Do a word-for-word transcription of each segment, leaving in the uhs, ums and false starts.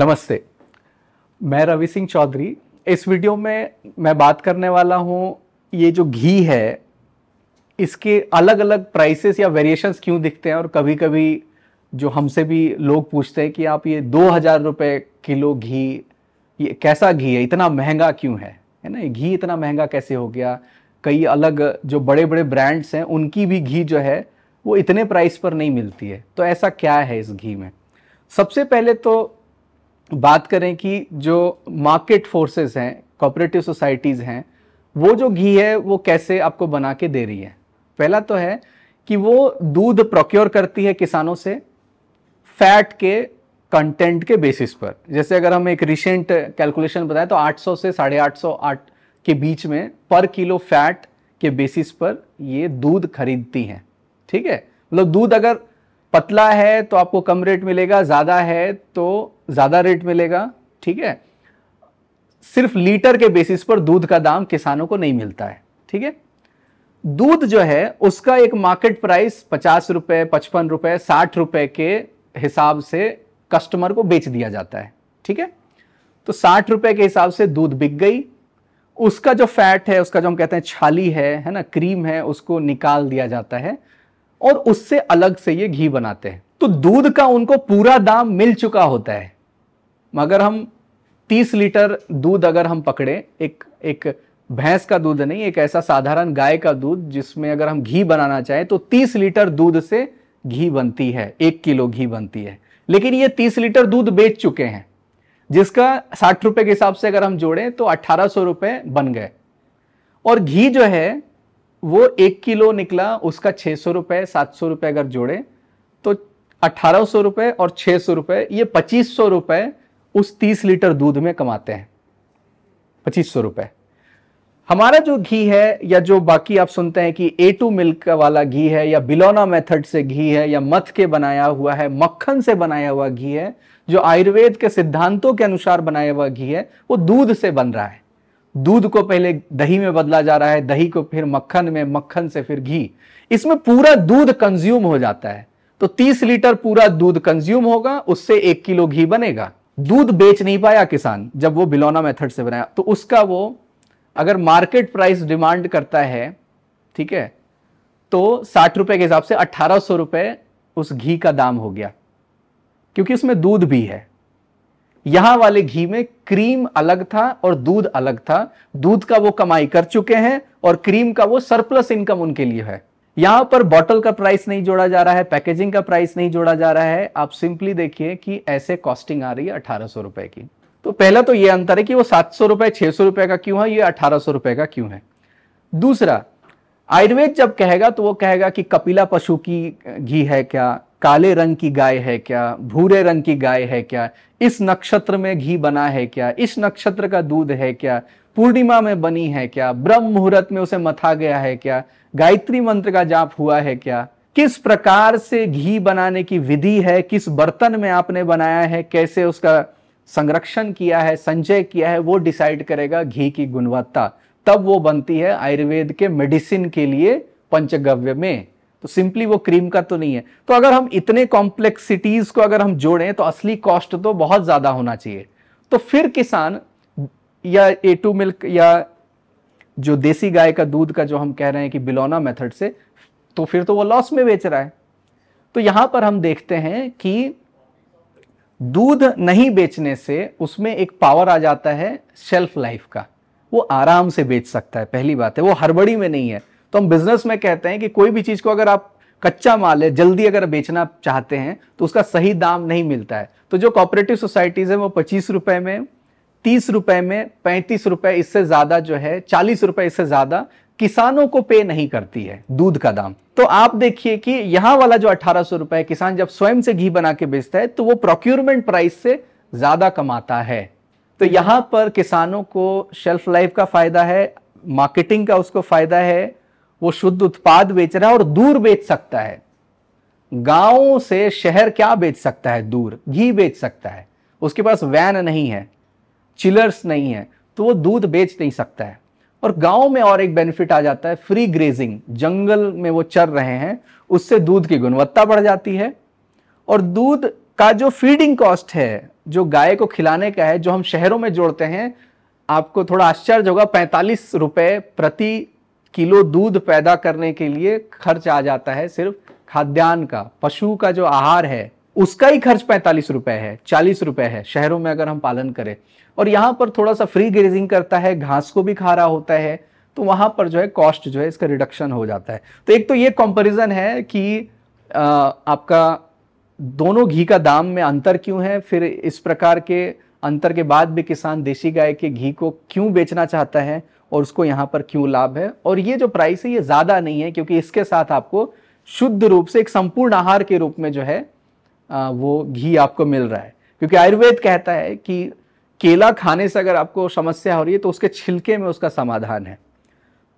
नमस्ते, मैं रवि सिंह चौधरी। इस वीडियो में मैं बात करने वाला हूँ, ये जो घी है इसके अलग अलग प्राइसेस या वेरिएशंस क्यों दिखते हैं और कभी कभी जो हमसे भी लोग पूछते हैं कि आप ये दो हज़ार रुपये किलो घी, ये कैसा घी है, इतना महंगा क्यों है, है ना, घी इतना महंगा कैसे हो गया। कई अलग जो बड़े बड़े ब्रांड्स हैं उनकी भी घी जो है वो इतने प्राइस पर नहीं मिलती है, तो ऐसा क्या है इस घी में। सबसे पहले तो बात करें कि जो मार्केट फोर्सेस हैं, कोऑपरेटिव सोसाइटीज़ हैं, वो जो घी है वो कैसे आपको बना के दे रही है। पहला तो है कि वो दूध प्रोक्योर करती है किसानों से फैट के कंटेंट के बेसिस पर। जैसे अगर हम एक रिसेंट कैलकुलेशन बताएं तो आठ सौ से साढ़े आठ सौ आठ के बीच में पर किलो फैट के बेसिस पर ये दूध खरीदती हैं। ठीक है, मतलब दूध अगर पतला है तो आपको कम रेट मिलेगा, ज़्यादा है तो ज़्यादा रेट मिलेगा। ठीक है, सिर्फ लीटर के बेसिस पर दूध का दाम किसानों को नहीं मिलता है। ठीक है, दूध जो है उसका एक मार्केट प्राइस पचास रुपये, पचपन रुपये, साठ रुपये के हिसाब से कस्टमर को बेच दिया जाता है। ठीक है, तो साठ रुपये के हिसाब से दूध बिक गई, उसका जो फैट है, उसका जो हम कहते हैं छाली है, है ना, क्रीम है, उसको निकाल दिया जाता है और उससे अलग से ये घी बनाते हैं। तो दूध का उनको पूरा दाम मिल चुका होता है, मगर हम तीस लीटर दूध अगर हम पकड़े, एक एक भैंस का दूध नहीं, एक ऐसा साधारण गाय का दूध जिसमें अगर हम घी बनाना चाहें तो तीस लीटर दूध से घी बनती है, एक किलो घी बनती है। लेकिन ये तीस लीटर दूध बेच चुके हैं, जिसका साठ रुपए के हिसाब से अगर हम जोड़ें तो अट्ठारह सौ रुपये बन गए। और घी जो है वो एक किलो निकला, उसका छः सौ रुपये, सात सौ रुपये अगर जोड़ें तो अट्ठारह सौ रुपये और छः सौ रुपये, ये पच्चीस सौ रुपये उस तीस लीटर दूध में कमाते हैं। पच्चीस सौ रुपये हमारा जो घी है, या जो बाकी आप सुनते हैं कि ए टू मिल्क वाला घी है, या बिलोना मेथड से घी है, या मथ के बनाया हुआ है, मक्खन से बनाया हुआ घी है, जो आयुर्वेद के सिद्धांतों के अनुसार बनाया हुआ घी है, वो दूध से बन रहा है। दूध को पहले दही में बदला जा रहा है, दही को फिर मक्खन में, मक्खन से फिर घी, इसमें पूरा दूध कंज्यूम हो जाता है। तो तीस लीटर पूरा दूध कंज्यूम होगा, उससे एक किलो घी बनेगा। दूध बेच नहीं पाया किसान जब वो बिलोना मेथड से बनाया, तो उसका वो अगर मार्केट प्राइस डिमांड करता है, ठीक है, तो साठ रुपए के हिसाब से अट्ठारह सौ रुपये उस घी का दाम हो गया, क्योंकि उसमें दूध भी है। यहां वाले घी में क्रीम अलग था और दूध अलग था, दूध का वो कमाई कर चुके हैं और क्रीम का वो सरप्लस इनकम उनके लिए है। यहां पर बॉटल का प्राइस नहीं जोड़ा जा रहा है, पैकेजिंग का प्राइस नहीं जोड़ा जा रहा है, आप सिंपली देखिए कि ऐसे कॉस्टिंग आ रही है अठारह सौ रुपए की। तो पहला तो ये अंतर है कि वो सात सौ रुपए, छह सौ रुपए का क्यों है, ये अठारह सौ रुपए का क्यों है। दूसरा, आयुर्वेद जब कहेगा तो वो कहेगा कि कपिला पशु की घी है क्या, काले रंग की गाय है क्या, भूरे रंग की गाय है क्या, इस नक्षत्र में घी बना है क्या, इस नक्षत्र का दूध है क्या, पूर्णिमा में बनी है क्या, ब्रह्म मुहूर्त में उसे मथा गया है क्या, गायत्री मंत्र का जाप हुआ है क्या, किस प्रकार से घी बनाने की विधि है, किस बर्तन में आपने बनाया है, कैसे उसका संरक्षण किया है, संचय किया है, वो डिसाइड करेगा घी की गुणवत्ता। तब वो बनती है आयुर्वेद के मेडिसिन के लिए पंचगव्य में। तो सिंपली वो क्रीम का तो नहीं है। तो अगर हम इतने कॉम्प्लेक्सिटीज को अगर हम जोड़ें तो असली कॉस्ट तो बहुत ज्यादा होना चाहिए। तो फिर किसान या ए टू मिल्क या जो देसी गाय का दूध का जो हम कह रहे हैं कि बिलोना मेथड से, तो फिर तो वो लॉस में बेच रहा है। तो यहां पर हम देखते हैं कि दूध नहीं बेचने से उसमें एक पावर आ जाता है शेल्फ लाइफ का, वो आराम से बेच सकता है। पहली बात है वो हड़बड़ी में नहीं है। तो हम बिजनेस में कहते हैं कि कोई भी चीज़ को अगर आप कच्चा माल है, जल्दी अगर बेचना चाहते हैं तो उसका सही दाम नहीं मिलता है। तो जो कोऑपरेटिव सोसाइटीज़ है वो पच्चीस रुपए में, तीस रुपए में, पैंतीस रुपए, इससे ज़्यादा जो है चालीस रुपए, इससे ज़्यादा किसानों को पे नहीं करती है दूध का दाम। तो आप देखिए कि यहाँ वाला जो अट्ठारह सौ रुपये किसान जब स्वयं से घी बना के बेचता है तो वो प्रोक्योरमेंट प्राइस से ज़्यादा कमाता है। तो यहाँ पर किसानों को शेल्फ लाइफ का फ़ायदा है, मार्केटिंग का उसको फ़ायदा है, वो शुद्ध उत्पाद बेच रहा है और दूर बेच सकता है। गांव से शहर क्या बेच सकता है, दूर घी बेच सकता है। उसके पास वैन नहीं है, चिलर्स नहीं है, तो वो दूध बेच नहीं सकता है। और गांव में और एक बेनिफिट आ जाता है, फ्री ग्रेजिंग, जंगल में वो चर रहे हैं, उससे दूध की गुणवत्ता बढ़ जाती है। और दूध का जो फीडिंग कॉस्ट है, जो गाय को खिलाने का है, जो हम शहरों में जोड़ते हैं, आपको थोड़ा आश्चर्य होगा, पैंतालीस रुपए प्रति किलो दूध पैदा करने के लिए खर्च आ जाता है सिर्फ खाद्यान्न का। पशु का जो आहार है उसका ही खर्च पैंतालीस रुपए है, चालीस रुपए है शहरों में अगर हम पालन करें। और यहाँ पर थोड़ा सा फ्री ग्रेजिंग करता है, घास को भी खा रहा होता है, तो वहां पर जो है कॉस्ट जो है इसका रिडक्शन हो जाता है। तो एक तो ये कंपैरिजन है कि आ, आपका दोनों घी का दाम में अंतर क्यों है, फिर इस प्रकार के अंतर के बाद भी किसान देशी गाय के घी को क्यों बेचना चाहता है और उसको यहाँ पर क्यों लाभ है। और ये जो प्राइस है ये ज़्यादा नहीं है क्योंकि इसके साथ आपको शुद्ध रूप से एक संपूर्ण आहार के रूप में जो है आ, वो घी आपको मिल रहा है। क्योंकि आयुर्वेद कहता है कि केला खाने से अगर आपको समस्या हो रही है तो उसके छिलके में उसका समाधान है,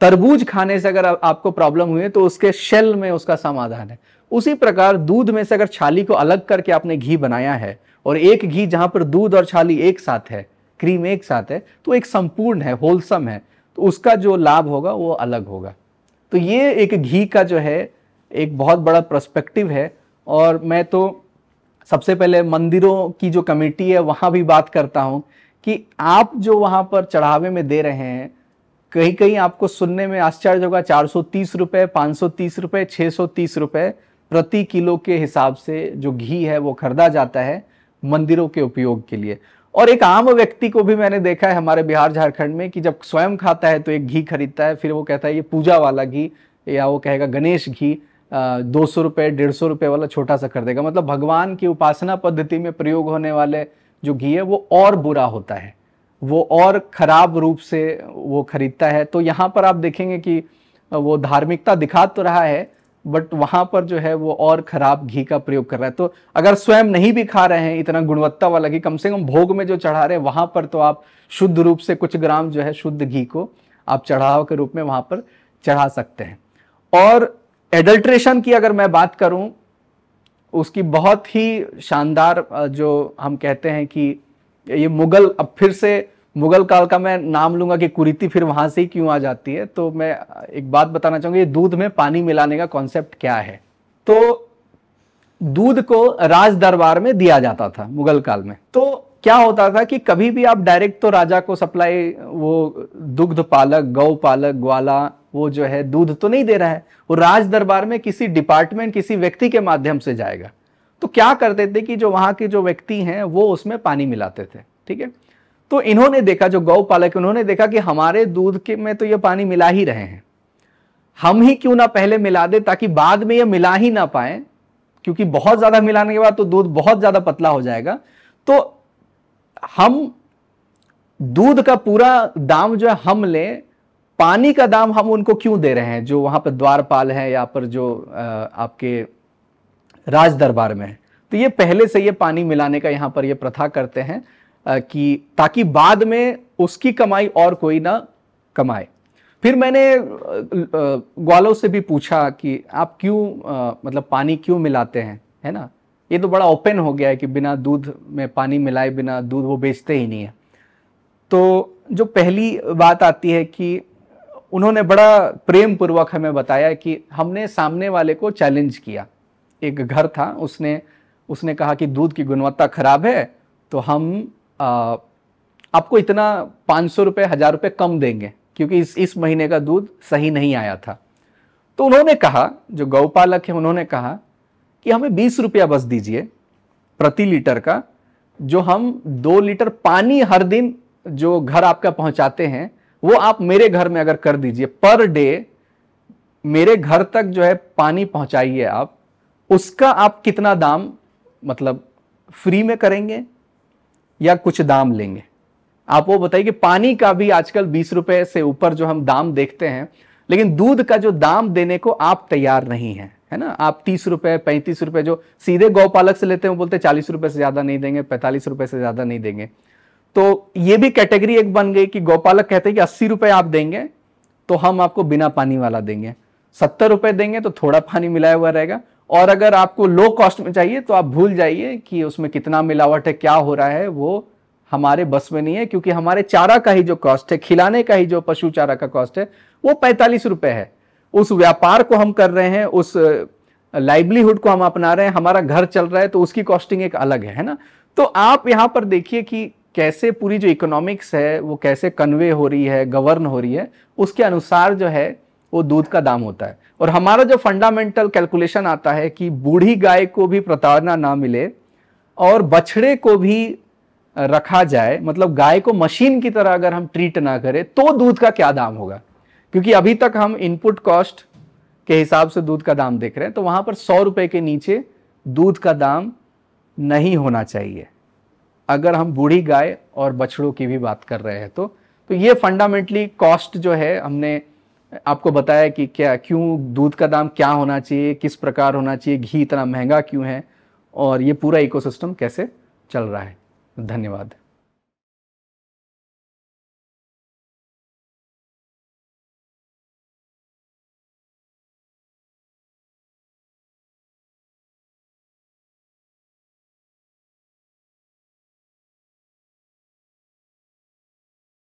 तरबूज खाने से अगर आपको प्रॉब्लम हुई है तो उसके शेल में उसका समाधान है। उसी प्रकार दूध में से अगर छाली को अलग करके आपने घी बनाया है और एक घी जहां पर दूध और छाली एक साथ है, क्रीम एक साथ है, तो एक संपूर्ण है, होलसम है, तो उसका जो लाभ होगा वो अलग होगा। तो ये एक घी का जो है एक बहुत बड़ा पर्सपेक्टिव है। और मैं तो सबसे पहले मंदिरों की जो कमेटी है वहाँ भी बात करता हूँ कि आप जो वहाँ पर चढ़ावे में दे रहे हैं, कहीं कहीं आपको सुनने में आश्चर्य होगा चार सौ तीस रुपए, पाँच सौ तीस रुपए, छह सौ तीस रुपए प्रति किलो के हिसाब से जो घी है वो खरीदा जाता है मंदिरों के उपयोग के लिए। और एक आम व्यक्ति को भी मैंने देखा है हमारे बिहार झारखंड में कि जब स्वयं खाता है तो एक घी खरीदता है, फिर वो कहता है ये पूजा वाला घी, या वो कहेगा गणेश घी, दो सौ रुपये डेढ़ सौ रुपये वाला छोटा सा खरीदेगा। मतलब भगवान की उपासना पद्धति में प्रयोग होने वाले जो घी है वो और बुरा होता है, वो और खराब रूप से वो खरीदता है। तो यहाँ पर आप देखेंगे कि वो धार्मिकता दिखा तो रहा है बट वहाँ पर जो है वो और खराब घी का प्रयोग कर रहा है। तो अगर स्वयं नहीं भी खा रहे हैं इतना गुणवत्ता वाला घी, कम से कम भोग में जो चढ़ा रहे हैं वहाँ पर तो आप शुद्ध रूप से कुछ ग्राम जो है शुद्ध घी को आप चढ़ाव के रूप में वहाँ पर चढ़ा सकते हैं। और एडल्ट्रेशन की अगर मैं बात करूँ, उसकी बहुत ही शानदार जो हम कहते हैं कि ये मुगल, अब फिर से मुगल काल का मैं नाम लूंगा कि कुरीति फिर वहां से ही क्यों आ जाती है, तो मैं एक बात बताना चाहूंगा, ये दूध में पानी मिलाने का कॉन्सेप्ट क्या है। तो दूध को राज दरबार में दिया जाता था मुगल काल में। तो क्या होता था कि कभी भी आप डायरेक्ट तो राजा को सप्लाई, वो दुग्ध पालक, गौ पालक, ग्वाला, वो जो है दूध तो नहीं दे रहा है, वो राज दरबार में किसी डिपार्टमेंट, किसी व्यक्ति के माध्यम से जाएगा। तो क्या करते थे कि जो वहाँ के जो व्यक्ति हैं वो उसमें पानी मिलाते थे, ठीक है। तो इन्होंने देखा, जो गौ पालक, उन्होंने देखा कि हमारे दूध के में तो ये पानी मिला ही रहे हैं, हम ही क्यों ना पहले मिला दे ताकि बाद में ये मिला ही ना पाए, क्योंकि बहुत ज़्यादा मिलाने के बाद तो दूध बहुत ज़्यादा पतला हो जाएगा। तो हम दूध का पूरा दाम जो है हम लें, पानी का दाम हम उनको क्यों दे रहे हैं जो वहाँ पर द्वारपाल हैं या पर जो आपके राज दरबार में है। तो ये पहले से ये पानी मिलाने का यहाँ पर ये प्रथा करते हैं कि ताकि बाद में उसकी कमाई और कोई ना कमाए। फिर मैंने ग्वालों से भी पूछा कि आप क्यों मतलब पानी क्यों मिलाते हैं, है ना, ये तो बड़ा ओपन हो गया है कि बिना दूध में पानी मिलाए बिना दूध वो बेचते ही नहीं है। तो जो पहली बात आती है कि उन्होंने बड़ा प्रेम पूर्वक हमें बताया कि हमने सामने वाले को चैलेंज किया। एक घर था, उसने उसने कहा कि दूध की गुणवत्ता खराब है तो हम आ, आपको इतना पाँच सौ रुपये हज़ार रुपये कम देंगे क्योंकि इस इस महीने का दूध सही नहीं आया था। तो उन्होंने कहा, जो गौपालक है उन्होंने कहा कि हमें बीस रुपया बस दीजिए प्रति लीटर का, जो हम दो लीटर पानी हर दिन जो घर आपका पहुंचाते हैं वो आप मेरे घर में अगर कर दीजिए, पर डे मेरे घर तक जो है पानी पहुँचाइए आप, उसका आप कितना दाम मतलब फ्री में करेंगे या कुछ दाम लेंगे, आप वो बताइए। कि पानी का भी आजकल बीस रुपए से ऊपर जो हम दाम देखते हैं, लेकिन दूध का जो दाम देने को आप तैयार नहीं हैं, है ना। आप तीस रुपए पैंतीस रुपए जो सीधे गौपालक से लेते हैं वो बोलते हैं चालीस रुपए से ज़्यादा नहीं देंगे, पैंतालीस रुपए से ज़्यादा नहीं देंगे। तो ये भी कैटेगरी एक बन गई कि गौपालक कहते हैं कि अस्सी रुपये आप देंगे तो हम आपको बिना पानी वाला देंगे, सत्तर रुपये देंगे तो थोड़ा पानी मिलाया हुआ रहेगा, और अगर आपको लो कॉस्ट में चाहिए तो आप भूल जाइए कि उसमें कितना मिलावट है, क्या हो रहा है, वो हमारे बस में नहीं है, क्योंकि हमारे चारा का ही जो कॉस्ट है, खिलाने का ही जो पशु चारा का कॉस्ट है वो पैंतालीस रुपए है। उस व्यापार को हम कर रहे हैं, उस लाइवलीहुड को हम अपना रहे हैं, हमारा घर चल रहा है तो उसकी कॉस्टिंग एक अलग है, है ना। तो आप यहाँ पर देखिए कि कैसे पूरी जो इकोनॉमिक्स है वो कैसे कन्वे हो रही है, गवर्न हो रही है, उसके अनुसार जो है वो दूध का दाम होता है। और हमारा जो फंडामेंटल कैलकुलेशन आता है कि बूढ़ी गाय को भी प्रताड़ना ना मिले और बछड़े को भी रखा जाए, मतलब गाय को मशीन की तरह अगर हम ट्रीट ना करें तो दूध का क्या दाम होगा, क्योंकि अभी तक हम इनपुट कॉस्ट के हिसाब से दूध का दाम देख रहे हैं। तो वहाँ पर सौ रुपये के नीचे दूध का दाम नहीं होना चाहिए अगर हम बूढ़ी गाय और बछड़ों की भी बात कर रहे हैं। तो तो ये फंडामेंटली कॉस्ट जो है, हमने आपको बताया कि क्या क्यों दूध का दाम क्या होना चाहिए, किस प्रकार होना चाहिए, घी इतना महंगा क्यों है और ये पूरा इकोसिस्टम कैसे चल रहा है। धन्यवाद।